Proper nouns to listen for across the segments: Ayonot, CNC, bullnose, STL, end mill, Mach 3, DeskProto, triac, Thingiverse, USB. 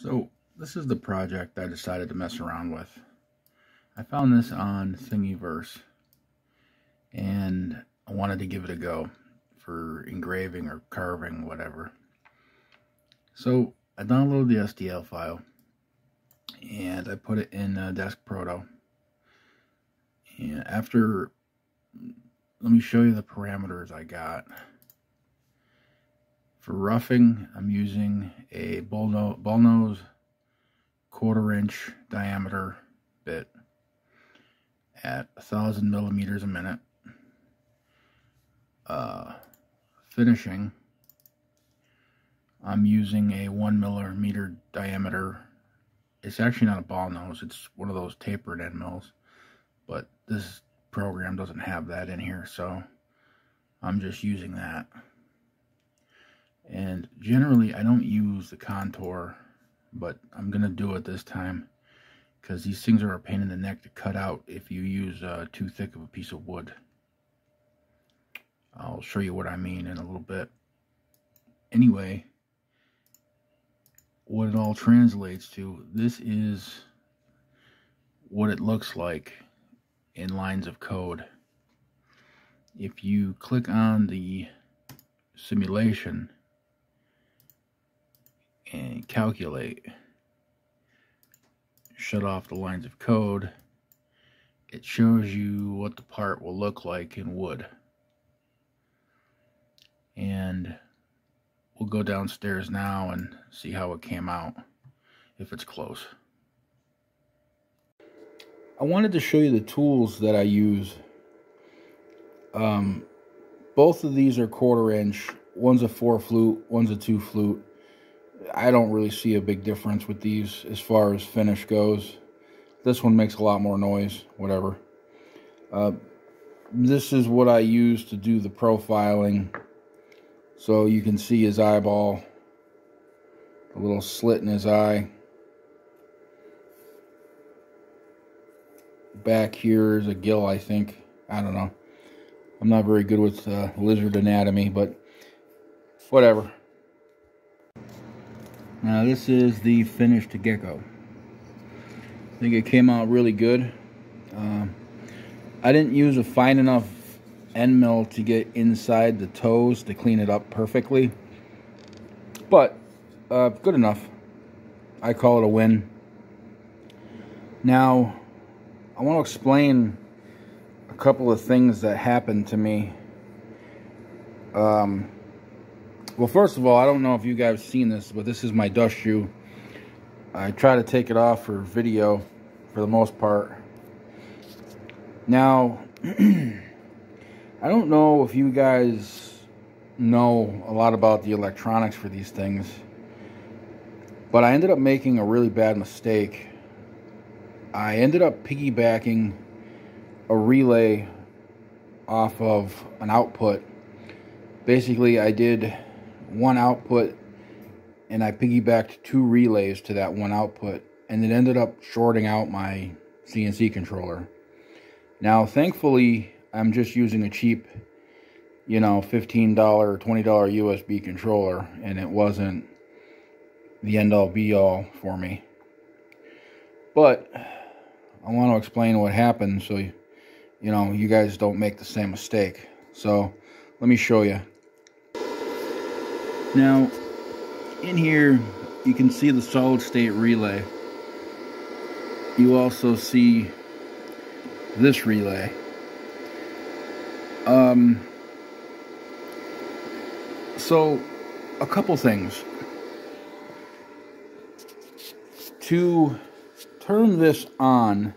So this is the project I decided to mess around with. I found this on Thingiverse and I wanted to give it a go for engraving or carving, whatever. So I downloaded the STL file and I put it in DeskProto. And after, let me show you the parameters I got. For roughing, I'm using a bullnose 1/4" diameter bit at 1,000 millimeters a minute. Finishing, I'm using a 1 millimeter diameter. It's actually not a ball nose, it's one of those tapered end mills, but this program doesn't have that in here, so I'm just using that. And generally I don't use the contour, but I'm gonna do it this time because these things are a pain in the neck to cut out if you use too thick of a piece of wood. I'll show you what I mean in a little bit. Anyway, what it all translates to, this is what it looks like in lines of code. If you click on the simulation and calculate, shut off the lines of code, it shows you what the part will look like in wood. And we'll go downstairs now and see how it came out, if it's close. I wanted to show you the tools that I use. Both of these are 1/4". One's a 4 flute, one's a 2 flute. I don't really see a big difference with these as far as finish goes. This one makes a lot more noise, whatever. This is what I use to do the profiling. So you can see his eyeball, a little slit in his eye. Back here is a gill, I think. I don't know. I'm not very good with lizard anatomy, but whatever. Now this is the finished gecko. I think it came out really good. I didn't use a fine enough end mill to get inside the toes to clean it up perfectly, but good enough. I call it a win. Now I want to explain a couple of things that happened to me. Well, first of all, I don't know if you guys have seen this, but this is my dust shoe. I try to take it off for video for the most part. Now I don't know if you guys know a lot about the electronics for these things, but I ended up making a really bad mistake. I ended up piggybacking a relay off of an output. Basically, I did one output and I piggybacked 2 relays to that one output, and it ended up shorting out my CNC controller. Now, thankfully, I'm just using a cheap, you know, $15, $20 USB controller, and it wasn't the end-all be-all for me. But I want to explain what happened so, you know, you guys don't make the same mistake. So let me show you. Now, in here, you can see the solid-state relay. You also see this relay. So a couple things. To turn this on,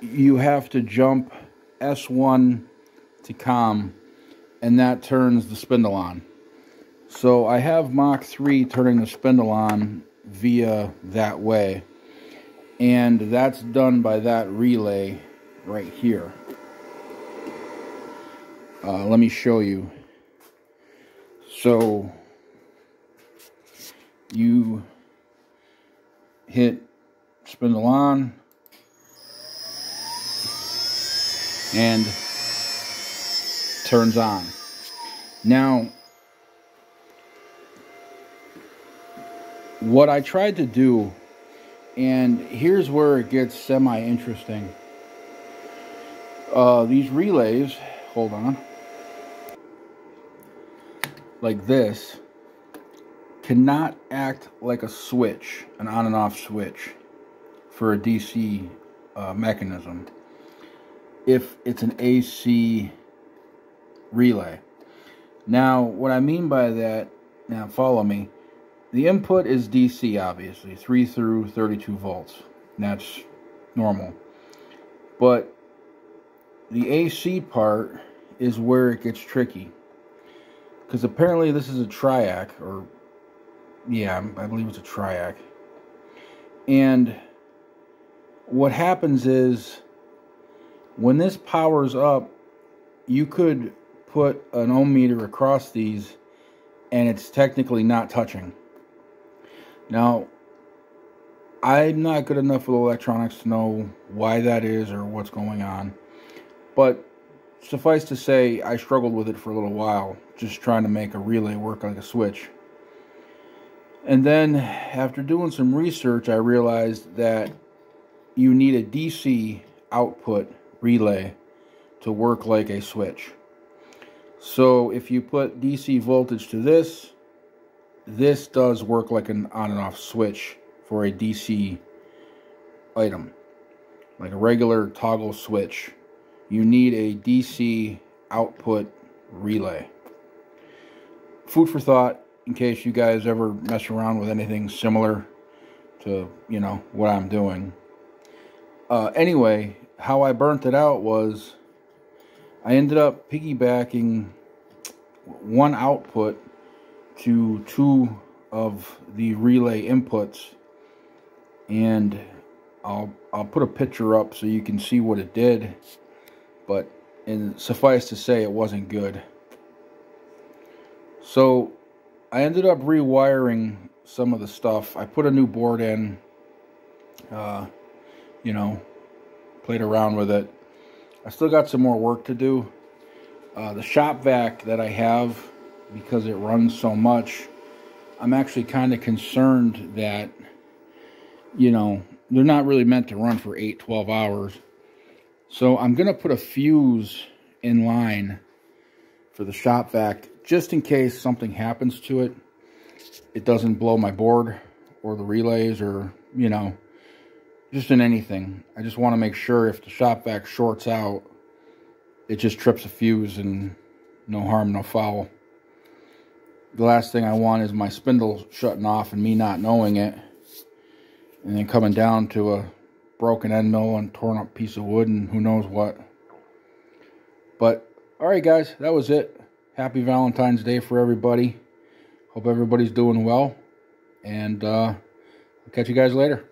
you have to jump S1 to COM, and that turns the spindle on. So I have Mach 3 turning the spindle on via that way, and that's done by that relay right here. Let me show you. So you hit spindle on, and turns on. Now what I tried to do, and here's where it gets semi-interesting. These relays, hold on, like this, cannot act like a switch, an on and off switch for a DC mechanism if it's an AC relay. Now, what I mean by that, now follow me, the input is DC, obviously, 3 through 32 volts. And that's normal. But the AC part is where it gets tricky. Because apparently this is a triac, or, yeah, I believe it's a triac. And what happens is, when this powers up, you could put an ohm meter across these, and it's technically not touching. Now, I'm not good enough with electronics to know why that is or what's going on, but suffice to say, I struggled with it for a little while, just trying to make a relay work like a switch. And then, after doing some research, I realized that you need a DC output relay to work like a switch. So if you put DC voltage to this, this does work like an on and off switch for a DC item, like a regular toggle switch. You need a DC output relay. Food for thought, in case you guys ever mess around with anything similar to, you know, what I'm doing. Anyway, how I burnt it out was I ended up piggybacking one output to two of the relay inputs, and I'll put a picture up so you can see what it did, but and suffice to say, it wasn't good. So I ended up rewiring some of the stuff. I put a new board in, you know, played around with it. I still got some more work to do. The shop vac that I have, because it runs so much, I'm actually kind of concerned that, you know, they're not really meant to run for 8, 12 hours. So I'm going to put a fuse in line for the shop vac, just in case something happens to it. It doesn't blow my board or the relays or, you know, just in anything. I just want to make sure if the shop vac shorts out, it just trips a fuse and no harm, no foul. The last thing I want is my spindle shutting off and me not knowing it, and then coming down to a broken end mill and torn up piece of wood and who knows what. But, alright guys, that was it. Happy Valentine's Day for everybody. Hope everybody's doing well, and I'll catch you guys later.